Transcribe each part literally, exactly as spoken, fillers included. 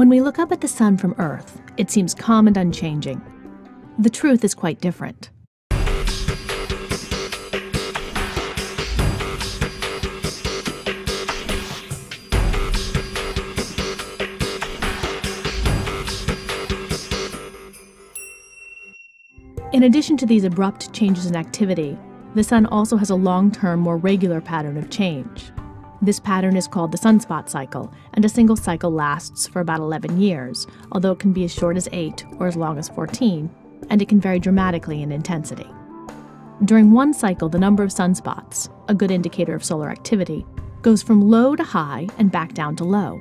When we look up at the sun from Earth, it seems calm and unchanging. The truth is quite different. In addition to these abrupt changes in activity, the sun also has a long-term, more regular pattern of change. This pattern is called the sunspot cycle, and a single cycle lasts for about eleven years, although it can be as short as eight or as long as fourteen, and it can vary dramatically in intensity. During one cycle, the number of sunspots, a good indicator of solar activity, goes from low to high and back down to low.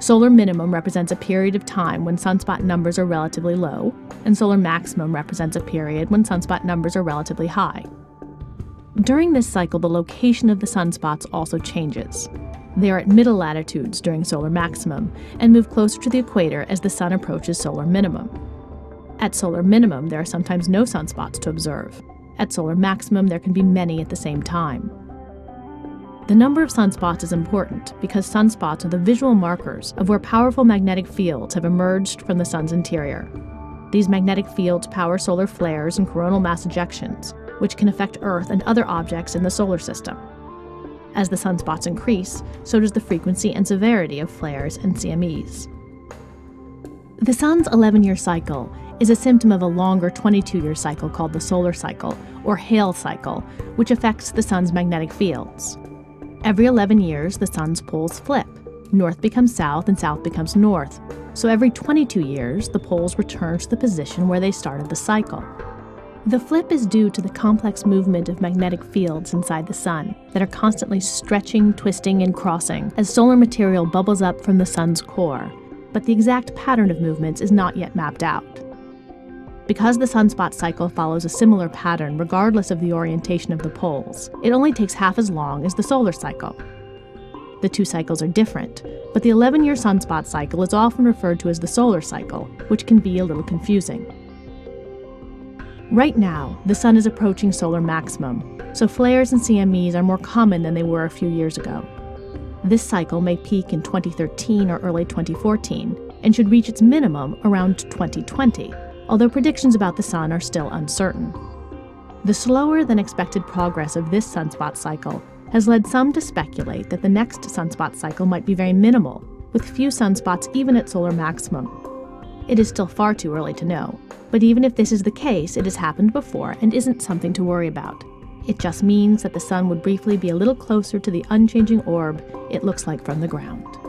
Solar minimum represents a period of time when sunspot numbers are relatively low, and solar maximum represents a period when sunspot numbers are relatively high. During this cycle, the location of the sunspots also changes. They are at middle latitudes during solar maximum and move closer to the equator as the sun approaches solar minimum. At solar minimum, there are sometimes no sunspots to observe. At solar maximum, there can be many at the same time. The number of sunspots is important because sunspots are the visual markers of where powerful magnetic fields have emerged from the sun's interior. These magnetic fields power solar flares and coronal mass ejections, which can affect Earth and other objects in the solar system. As the sunspots increase, so does the frequency and severity of flares and C M Es. The sun's eleven-year cycle is a symptom of a longer twenty-two-year cycle called the solar cycle, or Hale cycle, which affects the sun's magnetic fields. Every eleven years, the sun's poles flip. North becomes south and south becomes north. So every twenty-two years, the poles return to the position where they started the cycle. The flip is due to the complex movement of magnetic fields inside the sun that are constantly stretching, twisting, and crossing as solar material bubbles up from the sun's core, but the exact pattern of movements is not yet mapped out. Because the sunspot cycle follows a similar pattern regardless of the orientation of the poles, it only takes half as long as the solar cycle. The two cycles are different, but the eleven-year sunspot cycle is often referred to as the solar cycle, which can be a little confusing. Right now, the sun is approaching solar maximum, so flares and C M Es are more common than they were a few years ago. This cycle may peak in twenty thirteen or early twenty fourteen, and should reach its minimum around twenty twenty, although predictions about the sun are still uncertain. The slower than expected progress of this sunspot cycle has led some to speculate that the next sunspot cycle might be very minimal, with few sunspots even at solar maximum. It is still far too early to know. But even if this is the case, it has happened before and isn't something to worry about. It just means that the sun would briefly be a little closer to the unchanging orb it looks like from the ground.